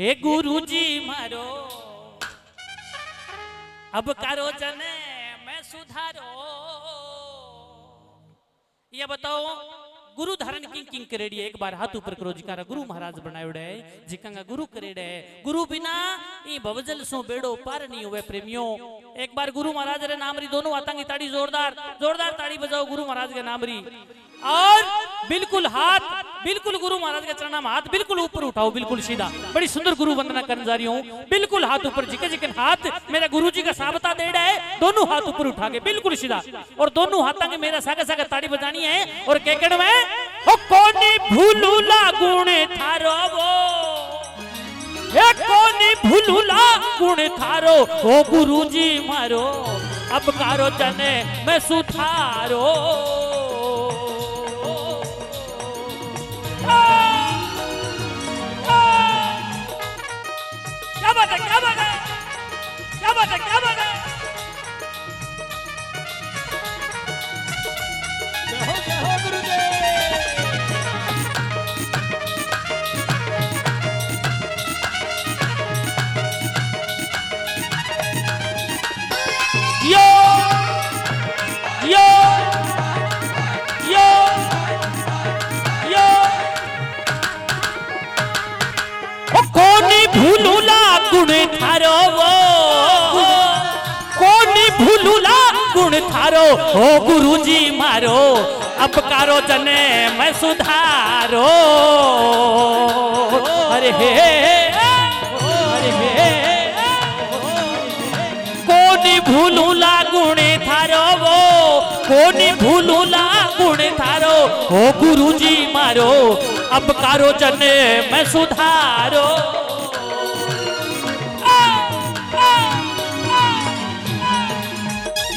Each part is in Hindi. हे गुरुजी मारो अब करो जने मैं सुधारो। ये बताओ गुरु धारण किंग किंग करेड़ी एक बार हाथ ऊपर करो जिकारा गुरु महाराज बनायोड़े जिकांगा गुरु करेड़े गुरु बिना ई भवजल सो बेड़ो पार नहीं हुए। प्रेमियों एक बार गुरु महाराज रे नाम री दोनों आतंकी ताड़ी जोरदार जोरदार ताड़ी बजाओ गुरु महाराज के नाम री और बिल्कुल हाथ बिल्कुल गुरु महाराज के चरणा में हाथ बिल्कुल ऊपर उठाओ बिल्कुल सीधा। बड़ी सुंदर गुरु वंदना करने जा रही हूँ। बिल्कुल हाथ ऊपर झिके झिके हाथ मेरा गुरु जी का साबता दे रहा है। दोनों हाथ ऊपर उठा के बिल्कुल सीधा और दोनों हाथ आगे मेरा सागे सागे ताड़ी बजानी है और कहकड़ में ओ कोनी भूलूला गुण थारो वो हे कोनी भूलूला गुण थारो ओ गुरुजी मारो अब कारो जने मैं सुधारो। क्या बात है क्या बात है क्या बात है क्या बात है। यो यो कोनी भूलूला गुण थारो वो कोनी भूलूला गुण थारो ओ गुरुजी मारो अब कारो जने मैं सुधारो। अरे हे अरे हे कोनी भूलूला गुण थारो वो कोनी भूलूला गुण थारो ओ गुरुजी मारो अब कारो जने मैं सुधारो।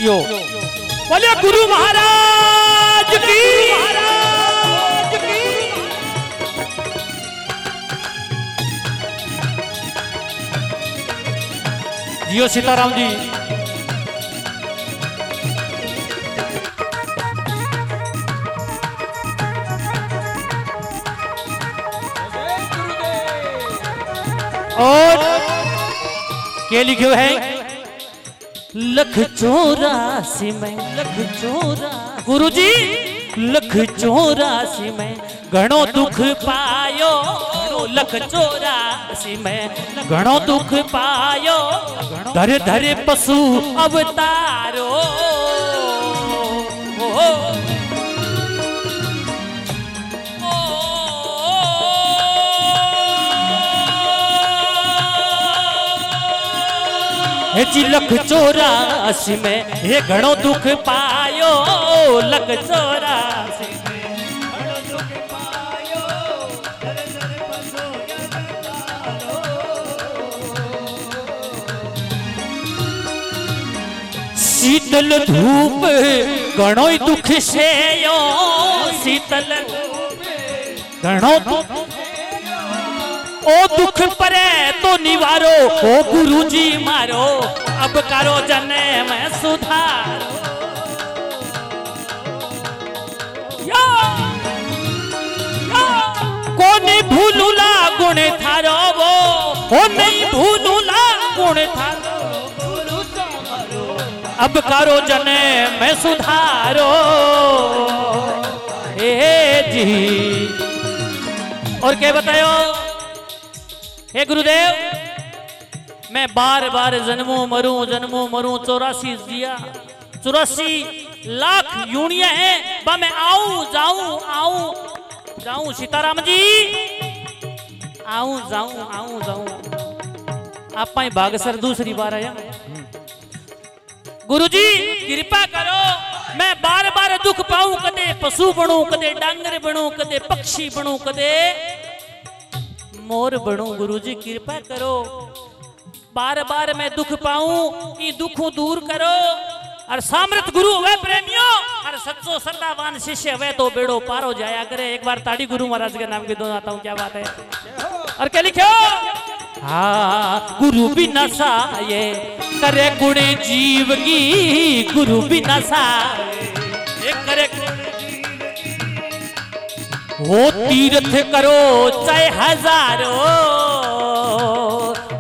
यो बोले गुरु महाराज की जियो सीताराम जी। और क्या लिखे है लख चौरासी में लख चौरा गुरुजी लख चौरासी में घणो दुख पायो लख चौरासी में घणो दुख पायो धरे धरे पशु अवतारो। हे जी लख चौरासी में हे घणो दुख पायो लख चौरासी में घणो दुख पायो धरे धरे पशु अवतारो। शीतल धूप घणो दुख सेयो शीतल धूप घणो दुख ओ दुख परे तो निवारो ओ गुरुजी मारो अब करो जने मैं सुधारो। यो यो कोनी भूलूला गुण थारो वो ओ नहीं भूलूला गुण थारो अब करो जने मैं सुधारो। हे जी और क्या बतायो। हे गुरुदेव मैं बार बार जन्मों मरूं 84 दिया 84 लाख यूनिया है बा मैं आऊं जाऊं सीताराम जी आऊं जाऊं आप पाई बागसर दूसरी बार आया। गुरुजी कृपा करो मैं बार बार दुख पाऊं कदे पशु बनूं कदे डांगर बनूं कदे पक्षी बनूं कदे मोर बणू। गुरुजी कृपा करो बार बार मैं दुख पाऊं ई दुखों दूर करो और सामर्थ गुरु हुए प्रेमियों और सच्चो श्रद्धावान शिष्य हुए तो बेड़ो पारो जाया करे। एक बार ताड़ी गुरु महाराज के नाम के दोनों आता हूं। क्या बात है। और क्या लिखो हा गुरु बिना साये करे गुणे जीव की गुरु बिना साये करे वो तीर्थ करो चाहे हजारों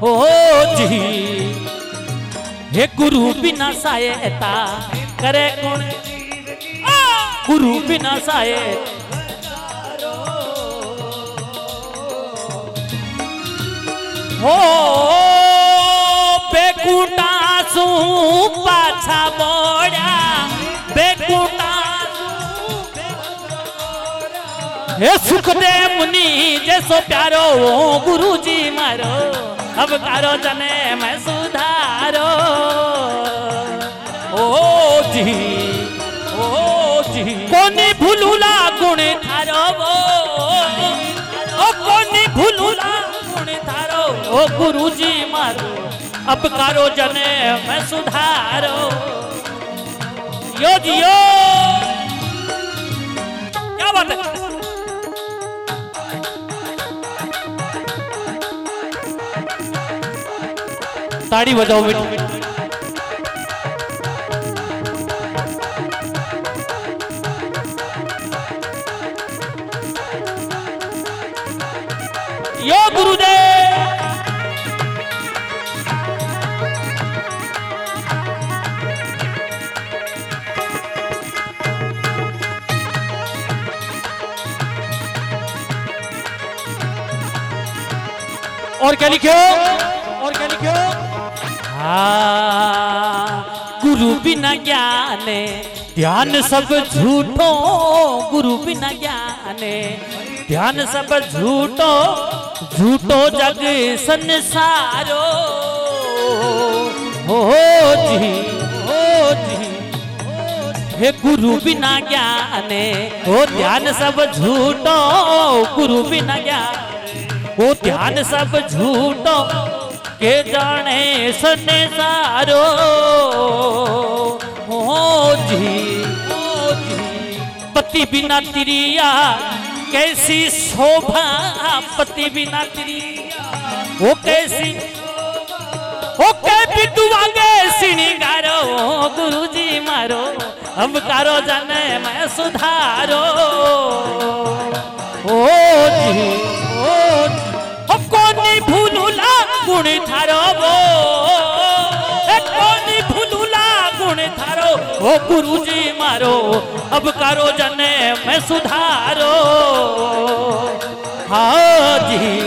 हो जी। हे गुरु बिना सहायता करे कौन, गुरु बिना सहायता हो बेकुटा सू पाछा मोड़ा बेकुटा हे सुखदेव मुनि जैसो प्यारो गुरुजी मारो अब कारो जने मैं सुधारो। ओ जी कोनी भूलूला गुण थारो वो कोनी भूलूला ओ गुरुजी मारो अब कारो जने मैं सुधारो। यो जियो क्या बात है ताड़ी बजाओ बेटी। यो गुरुदेव और क्या लिखो और क्या लिखो। हाँ गुरु बिना ज्ञान ध्यान सब झूठो, गुरु बिना ज्ञान ध्यान सब झूठो झूठो जग संसारो। हो जी हे गुरु बिना ज्ञान हो ध्यान सब झूठो, गुरु बिना ज्ञान वो ध्यान सब झूठो के जाने संसारो। हो जी पति बिना तिरिया कैसी शोभा, पति बिना तिरिया वो कैसी हो के बिटुआ कैसी निगारो। गुरुजी मारो हम कारो जाने मैं सुधारो। हो जी कोनी भूलूला गुण थारो वो कोनी भूलूला गुण थारो वो गुरुजी मारो अब कारो जने मैं सुधारो। हाँ जी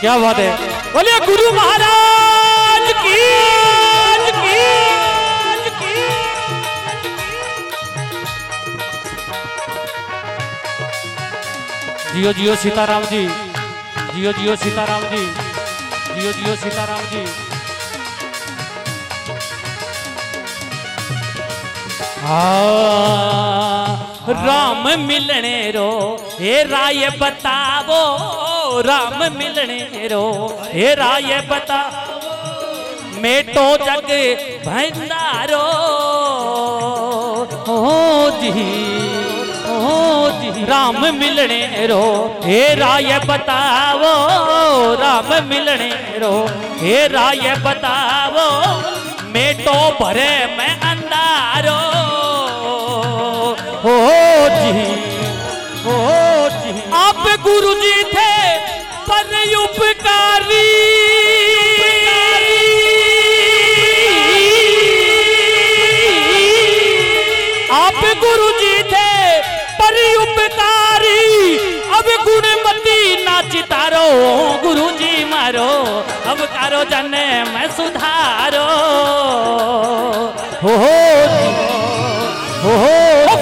क्या बात है बोलिए गुरु महाराज की। जियो जियो सीताराम जी, जियो जियो सीताराम जी, जियो जियो सीताराम जी। राम मिलने रो हे राय बतावो, राम मिलने रो हे राय बता मेटो जग भंडारो। ओ जी राम मिलने रो हे राय बतावो, राम मिलने रो हे राय बतावो मेटो भरे मैं अंधारो। हो जी आप गुरुजी थे पर उपकारी, आप गुरुजी थे उपकारी अब गुणमती नाच तारो। गुरुजी मारो अब कारो जाने मैं सुधारो। हो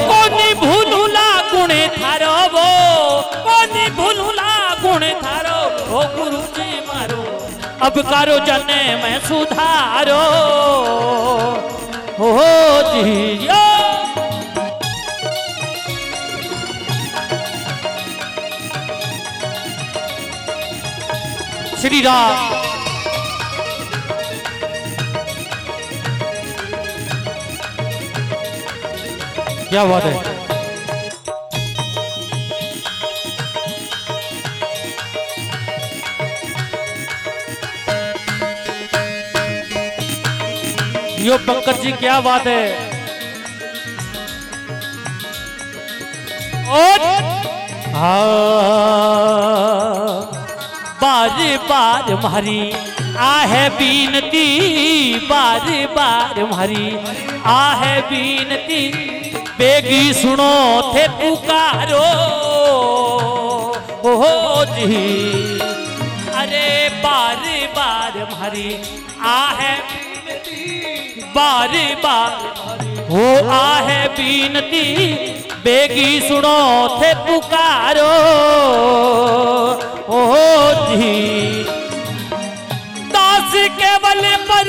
कोनी भूलूला गुण थारो वो कोनी भूलूला गुण थारो हो गुरुजी मारो अब कारो जाने मैं सुधारो। हो जी श्री राम क्या बात है। यो पंकज जी क्या बात है। बार बार मारी आहे बीनती, बार बार मारी आहे बीनती, बेगी सुनो थे पुकारो हो जी। अरे बार बार मारी आहे बीनती, बार बार हो आहे बीनती, बेगी सुनो थे पुकारो ओ जी। दास केवल पर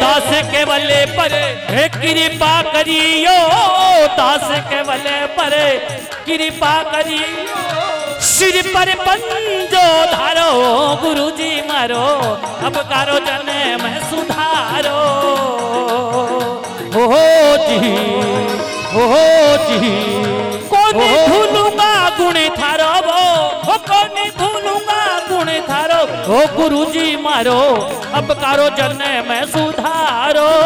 दास केवल पर कृपा करियो, दास केवल पर कृपा करियो, सिर पर पंजो धारो गुरुजी मारो, अब कारो जने में सुधारो हो जी। कौन भूलूंगा गुण थारो वो, कौन भूलूंगा गुण थारो हो गुरुजी मारो, अब कारो जने में सुधारो।